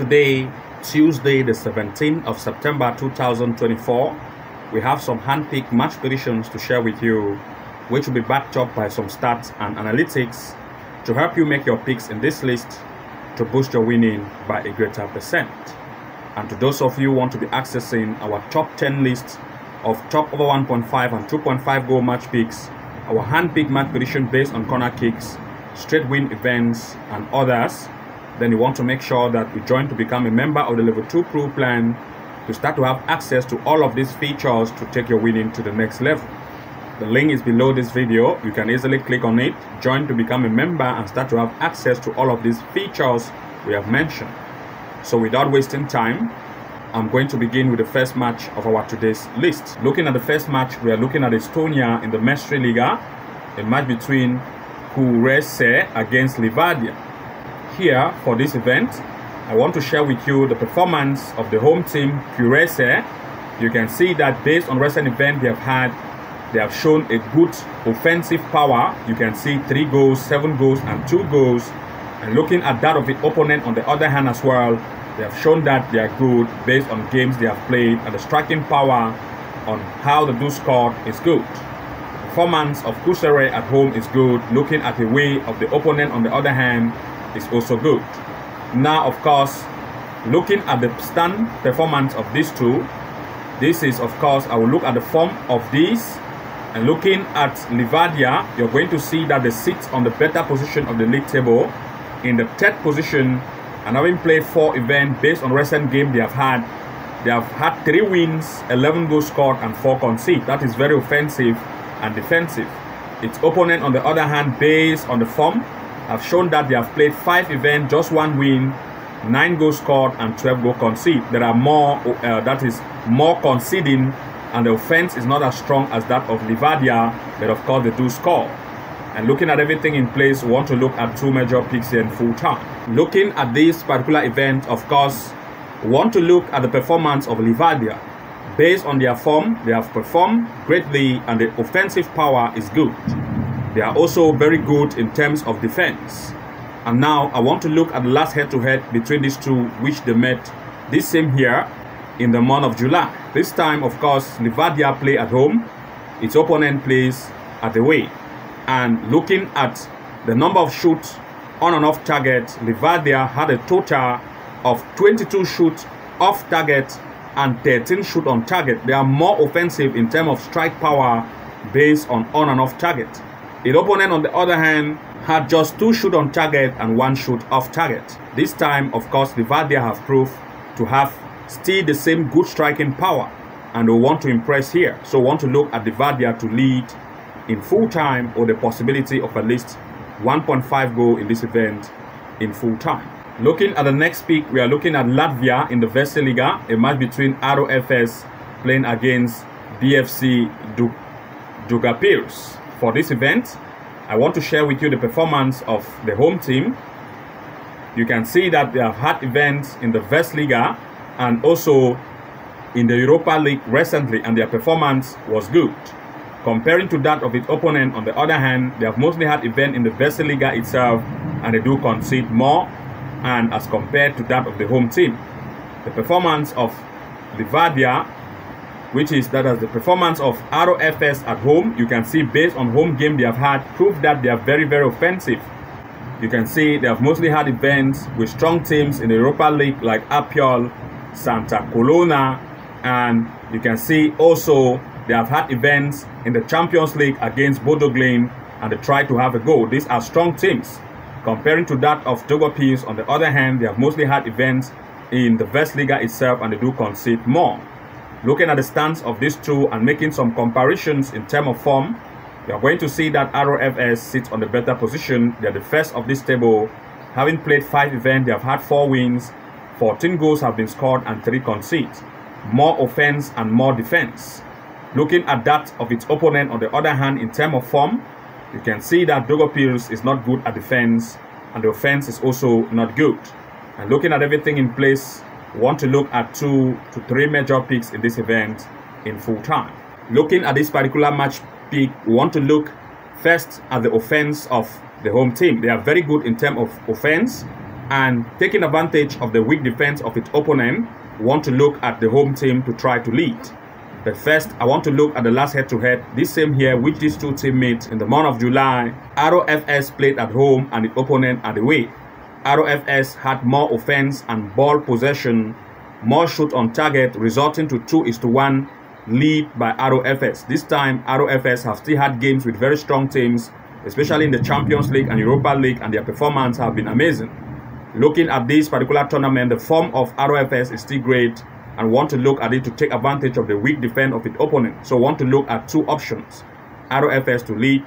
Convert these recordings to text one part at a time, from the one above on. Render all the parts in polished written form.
Today, Tuesday, the 17th of September 2024, we have some hand-picked match predictions to share with you, which will be backed up by some stats and analytics to help you make your picks in this list to boost your winning by a greater percent. And to those of you who want to be accessing our top 10 list of top over 1.5 and 2.5 goal match picks, our hand-picked match prediction based on corner kicks, straight win events and others, then you want to make sure that you join to become a member of the Level 2 Crew Plan to start to have access to all of these features to take your winning to the next level. The link is below this video. You can easily click on it, join to become a member and start to have access to all of these features we have mentioned. So without wasting time, I'm going to begin with the first match of our today's list. Looking at the first match, we are looking at Estonia in the Meistriliiga, a match between Kurese against Levadia. Here for this event, I want to share with you the performance of the home team Kurese. You can see that based on recent event they have shown a good offensive power. You can see 3 goals, 7 goals and 2 goals. And looking at that of the opponent on the other hand as well, they have shown that they are good based on games they have played, and the striking power on how the do scored is good. Performance of Kurese at home is good. Looking at the way of the opponent on the other hand is also good. Now of course, looking at the stand performance of these two, this is of course, I will look at the form of these, and looking at Levadia, you're going to see that they sit on the better position of the league table in the 3rd position, and having played 4 events based on recent game they have had 3 wins, 11 goals scored and 4 conceded. That is very offensive and defensive. Its opponent on the other hand, based on the form, have shown that they have played 5 events, just 1 win, 9 goals scored and 12 goals conceded. There are more, more conceding, and the offense is not as strong as that of Levadia, but of course they do score. And looking at everything in place, we want to look at 2 major picks here in full time. Looking at this particular event, of course, we want to look at the performance of Levadia. Based on their form, they have performed greatly and the offensive power is good. They are also very good in terms of defense. And now I want to look at the last head-to-head between these two, which they met this same year in the month of July. This time, of course, Levadia play at home, its opponent plays at away. And looking at the number of shoots on and off target, Levadia had a total of 22 shoots off target and 13 shoots on target. They are more offensive in terms of strike power based on and off target. The opponent, on the other hand, had just 2 shoots on target and 1 shoot off target. This time, of course, Levadia have proved to have still the same good striking power, and we want to impress here. So we want to look at Levadia to lead in full time, or the possibility of at least 1.5 goal in this event in full time. Looking at the next pick, we are looking at Latvia in the Vestiliga, a match between ROFS playing against BFC Daugavpils. For this event, I want to share with you the performance of the home team. You can see that they have had events in the Vestliga and also in the Europa League recently, and their performance was good. Comparing to that of its opponent, on the other hand, they have mostly had events in the Vestiliga itself, and they do concede more, and as compared to that of the home team. The performance of Levadia, which is that as the performance of ROFS at home, you can see based on home game they have had, prove that they are very, very offensive. You can see they have mostly had events with strong teams in the Europa League like Apiol, Santa Colonna, and you can see also they have had events in the Champions League against Bodo Glimt, and they try to have a goal. These are strong teams. Comparing to that of Daugavpils, on the other hand, they have mostly had events in the Vestliga itself, and they do concede more. Looking at the stance of these two and making some comparisons in terms of form, you are going to see that ROFS sits on the better position. They are the first of this table. Having played 5 events, they have had 4 wins, 14 goals have been scored and 3 conceded. More offense and more defense. Looking at that of its opponent, on the other hand, in terms of form, you can see that Daugavpils is not good at defense, and the offense is also not good. And looking at everything in place, we want to look at 2 to 3 major picks in this event in full time. Looking at this particular match pick, we want to look first at the offense of the home team. They are very good in terms of offense. and taking advantage of the weak defense of its opponent, want to look at the home team to try to lead. But first, I want to look at the last head-to-head, this same here, which these two teammates in the month of July. ROFS played at home and the opponent at away. ROFS had more offense and ball possession, more shoot on target, resulting to 2:1 lead by ROFS. This time, ROFS have still had games with very strong teams, especially in the Champions League and Europa League, and their performance have been amazing. Looking at this particular tournament, the form of ROFS is still great and want to look at it to take advantage of the weak defense of its opponent. So want to look at two options. ROFS to lead,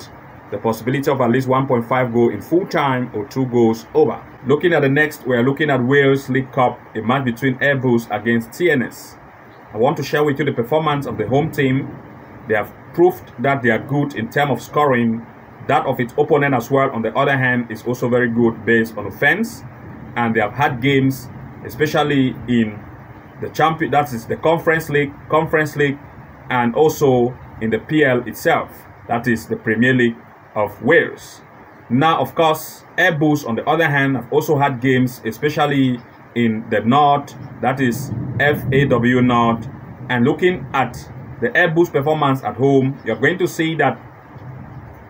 the possibility of at least 1.5 goal in full time or 2 goals over. Looking at the next, we are looking at Wales League Cup, a match between Airbus against TNS. I want to share with you the performance of the home team. They have proved that they are good in terms of scoring. That of its opponent as well, on the other hand, is also very good based on offense. And they have had games, especially in the champion, that is the Conference League, and also in the PL itself, that is the Premier League of Wales. Now, of course, Airbus, on the other hand, have also had games, especially in the North, that is FAW North. And looking at the Airbus performance at home, you're going to see that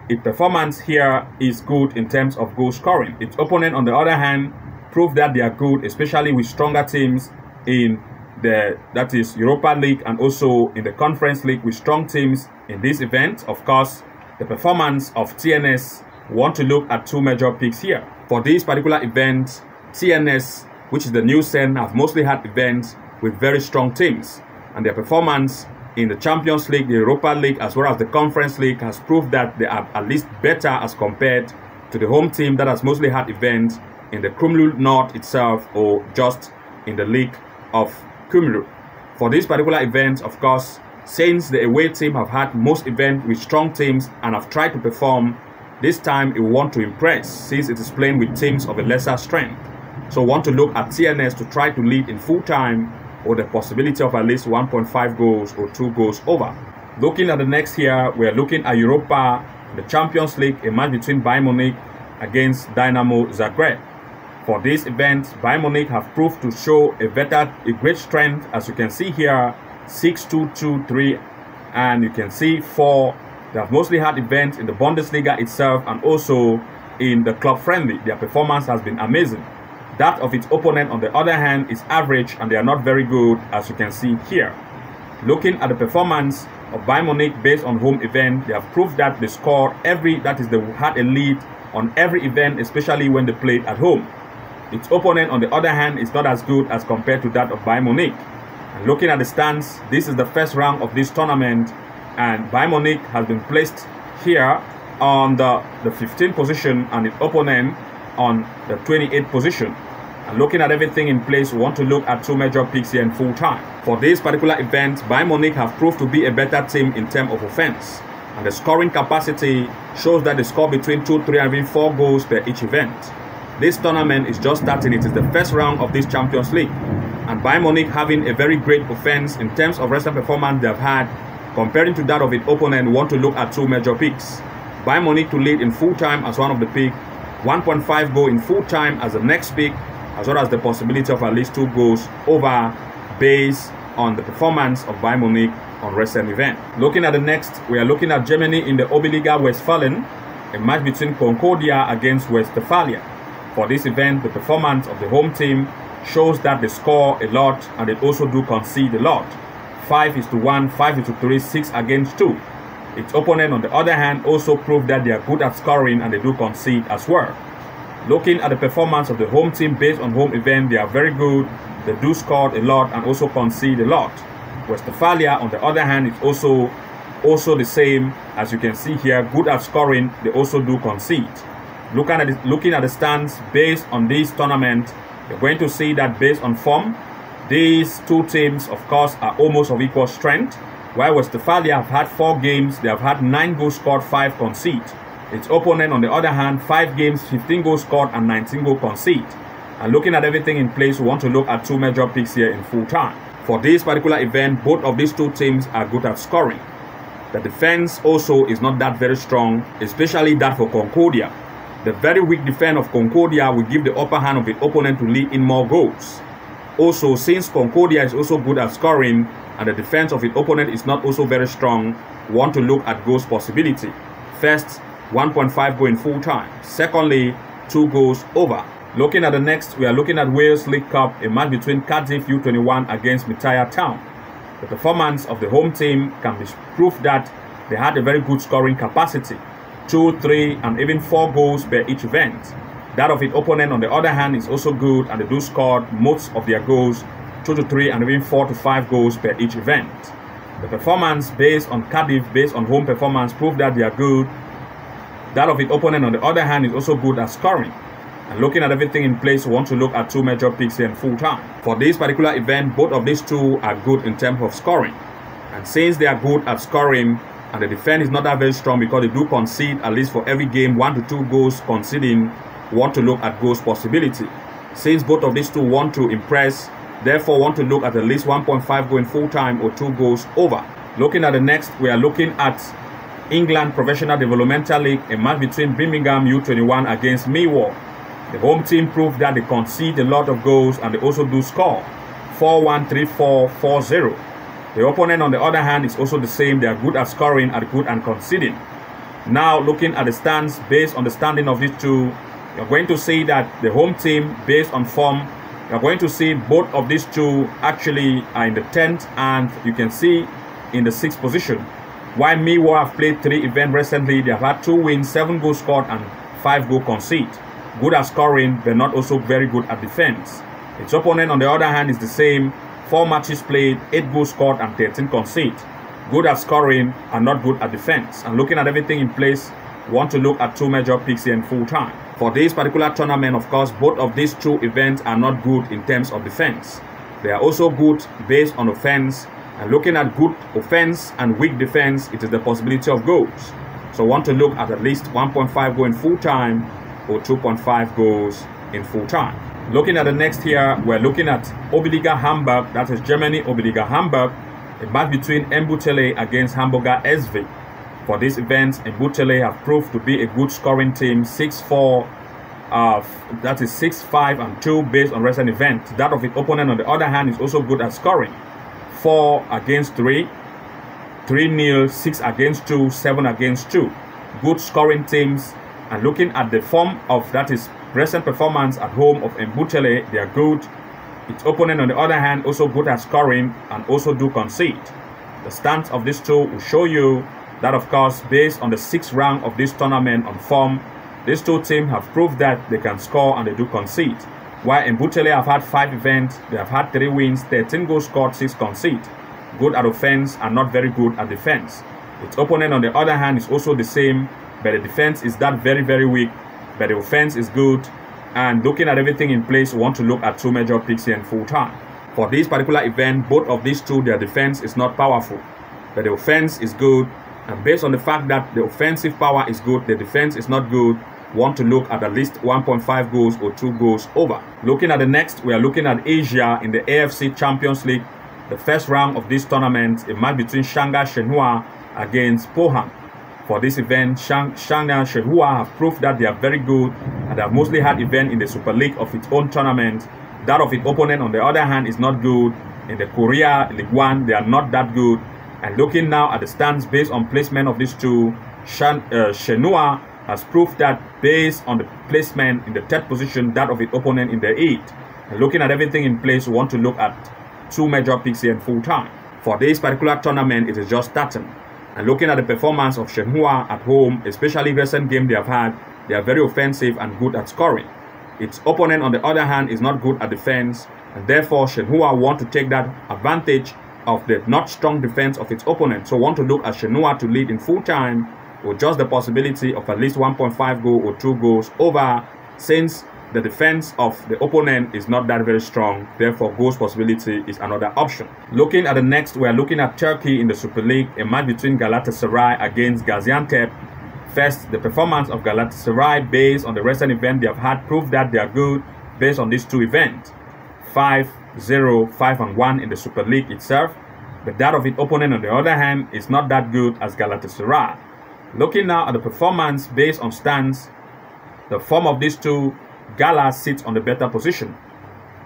its performance here is good in terms of goal scoring. Its opponent, on the other hand, proved that they are good, especially with stronger teams in the, that is, Europa League, and also in the Conference League with strong teams in this event. Of course, the performance of TNS, want to look at two major picks here. For this particular event, TNS, which is the new Sen, have mostly had events with very strong teams, and their performance in the Champions League, the Europa League, as well as the Conference League has proved that they are at least better as compared to the home team that has mostly had events in the Cymru North itself or just in the League of Cymru. For this particular event, of course, since the away team have had most events with strong teams and have tried to perform, this time it want to impress since it is playing with teams of a lesser strength. So want to look at TNS to try to lead in full time or the possibility of at least 1.5 goals or 2 goals over. Looking at the next here, we are looking at Europa, the Champions League, a match between Bayern Munich against Dinamo Zagreb. For this event, Bayern Munich have proved to show a great strength, as you can see here, 6-2-2-3, and you can see 4. They have mostly had events in the Bundesliga itself and also in the club friendly. Their performance has been amazing. That of its opponent, on the other hand, is average and they are not very good, as you can see here. Looking at the performance of Bayern Munich based on home event, they have proved that they scored every, that is, they had a lead on every event, especially when they played at home. Its opponent, on the other hand, is not as good as compared to that of Bayern Munich. And looking at the stands, this is the first round of this tournament and Bayern Munich has been placed here on the 15th position and its opponent on the 28th position. And looking at everything in place, we want to look at two major picks here in full time. For this particular event, Bayern Munich have proved to be a better team in terms of offense, and the scoring capacity shows that they score between 2, 3, and even 4 goals per each event. This tournament is just starting. It is the first round of this Champions League, and Bayern Munich having a very great offense in terms of recent performance they have had, comparing to that of its opponent. We want to look at two major picks. Bayern Munich to lead in full time as one of the picks, 1.5 goal in full time as the next pick, as well as the possibility of at least 2 goals over based on the performance of Bayern Munich on recent event. Looking at the next, we are looking at Germany in the Oberliga Westfalen, a match between Concordia against Westphalia. For this event, the performance of the home team shows that they score a lot and they also do concede a lot. 5:1, 5:3, 6:2. Its opponent, on the other hand, also proved that they are good at scoring and they do concede as well. Looking at the performance of the home team based on home event, they are very good. They do score a lot and also concede a lot. Westphalia, on the other hand, is also the same, as you can see here, good at scoring. They also do concede. Looking at the stands based on this tournament, you're going to see that based on form, these two teams, of course, are almost of equal strength. While Westphalia have had 4 games, they have had 9 goals scored, 5 conceded. Its opponent, on the other hand, 5 games, 15 goals scored and 19 goals conceded. And looking at everything in place, we want to look at two major picks here in full time. For this particular event, both of these two teams are good at scoring. The defense also is not that very strong, especially that for Concordia. The very weak defense of Concordia will give the upper hand of the opponent to lead in more goals. Also, since Concordia is also good at scoring and the defense of the opponent is not also very strong, we want to look at goals possibility. First, 1.5 goal in full time. Secondly, 2 goals over. Looking at the next, we are looking at Wales League Cup, a match between Cardiff U21 against Mitaia Town. The performance of the home team can be proof that they had a very good scoring capacity. 2, 3, and even 4 goals per each event. That of its opponent, on the other hand, is also good, and they do score most of their goals, 2 to 3 and even 4 to 5 goals per each event. The performance based on Cardiff, based on home performance, proved that they are good. That of its opponent, on the other hand, is also good at scoring. And looking at everything in place, we want to look at 2 major picks here in full time. For this particular event, both of these two are good in terms of scoring. And since they are good at scoring, and the defense is not that very strong because they do concede, at least for every game, 1 to 2 goals conceding, want to look at goals possibility. Since both of these two want to impress, therefore want to look at least 1.5 going full time or 2 goals over. Looking at the next, we are looking at England Professional Developmental League, a match between Birmingham U21 against Mewar. The home team proved that they concede a lot of goals and they also do score. 4-1, 3-4, 4-0. The opponent, on the other hand, is also the same. They are good at scoring and good at conceding. Now, looking at the stands, based on the standing of these two, you're going to see that the home team, based on form, you're going to see both of these two actually are in the 10th and you can see in the 6th position. While Mewar have played 3 events recently, they have had 2 wins, 7 goals scored and 5 goals conceded. Good at scoring, but not also very good at defense. Its opponent, on the other hand, is the same. 4 matches played, 8 goals scored and 13 conceded. Good at scoring and not good at defense. And looking at everything in place, we want to look at 2 major picks here in full time. For this particular tournament, of course, both of these two events are not good in terms of defense. They are also good based on offense. And looking at good offense and weak defense, it is the possibility of goals. So we want to look at least 1.5 goal in full time or 2.5 goals in full time. Looking at the next here, we're looking at Oberliga Hamburg, that is Germany, Oberliga Hamburg, a match between Mbutele against Hamburger SV. For this event, Mbutele have proved to be a good scoring team, 6-4, that is 6-5 and 2 based on recent event. That of its opponent, on the other hand, is also good at scoring, 4 against 3, 3-0, 6 against 2, 7 against 2. Good scoring teams, and looking at the form of, that is, recent performance at home of Mbutele, they are good. Its opponent, on the other hand, also good at scoring and also do concede. The stance of these two will show you that, of course, based on the 6th round of this tournament on form, these two teams have proved that they can score and they do concede. While Mbutele have had 5 events, they have had 3 wins, 13 goals scored, 6 concede. Good at offense and not very good at defense. Its opponent, on the other hand, is also the same, but the defense is that very weak. But the offense is good, and looking at everything in place, we want to look at 2 major picks here in full time. For this particular event, both of these two, their defense is not powerful, but the offense is good, and based on the fact that the offensive power is good, the defense is not good, we want to look at least 1.5 goals or 2 goals over. Looking at the next, we are looking at Asia in the AFC Champions League, the first round of this tournament, a match between Shanghai Shenhua against Pohang. For this event, Shanghai Shenhua have proved that they are very good and have mostly had event in the Super League of its own tournament. That of its opponent, on the other hand, is not good. In the Korea League 1, they are not that good. And looking now at the stands based on placement of these two, Shenhua has proved that based on the placement in the 3rd position, that of its opponent in the 8th. And looking at everything in place, we want to look at 2 major picks here in full time. For this particular tournament, it is just starting. And looking at the performance of Shenhua at home, especially recent game they have had, they are very offensive and good at scoring. Its opponent, on the other hand, is not good at defense, and therefore Shenhua want to take that advantage of the not strong defense of its opponent. So want to look at Shenhua to lead in full time with just the possibility of at least 1.5 goal or 2 goals over, since the defense of the opponent is not that very strong, therefore goals possibility is another option. Looking at the next, we are looking at Turkey in the Super League, a match between Galatasaray against Gaziantep. First, the performance of Galatasaray based on the recent event they have had proved that they are good based on these two events. 5-0, 5-1 in the Super League itself, but that of its opponent, on the other hand, is not that good as Galatasaray. Looking now at the performance based on stands, The form of these two, Gala sits on the better position,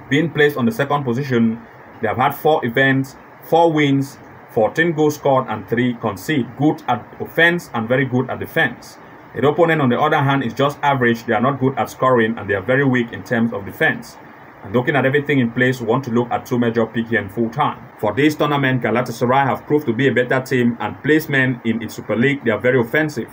being placed on the second position. They have had 4 events, 4 wins, 14 goals scored and 3 conceded. Good at offense and very good at defense. The opponent, on the other hand, is just average. They are not good at scoring and they are very weak in terms of defense. And looking at everything in place, we want to look at two major picks here in full time. For this tournament, Galatasaray have proved to be a better team and placement in its Super League. They are very offensive.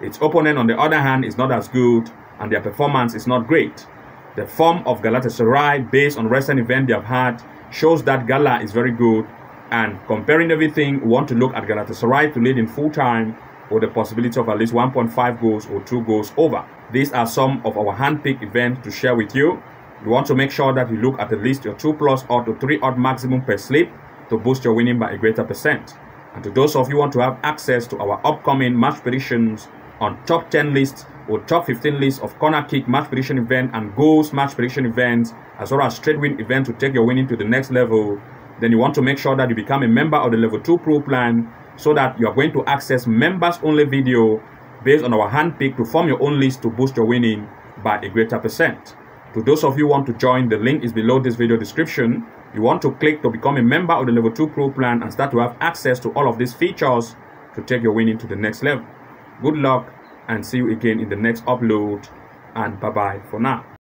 Its opponent, on the other hand, is not as good and their performance is not great. The form of Galatasaray, based on recent events they have had, shows that Gala is very good. And comparing everything, we want to look at Galatasaray to lead in full time, or the possibility of at least 1.5 goals or 2 goals over. These are some of our hand-picked events to share with you. You want to make sure that you look at least your 2+ odd to 3 odd maximum per slip to boost your winning by a greater percent. And to those of you who want to have access to our upcoming match predictions on top 10 lists or top 15 lists of corner kick match prediction event and goals match prediction events, as well as straight win event to take your winning to the next level, then you want to make sure that you become a member of the Level 2 Pro Plan, so that you are going to access members only video based on our hand pick to form your own list to boost your winning by a greater percent. To those of you who want to join, the link is below this video description. You want to click to become a member of the Level 2 Pro Plan and start to have access to all of these features to take your winning to the next level. Good luck and see you again in the next upload, and bye bye for now.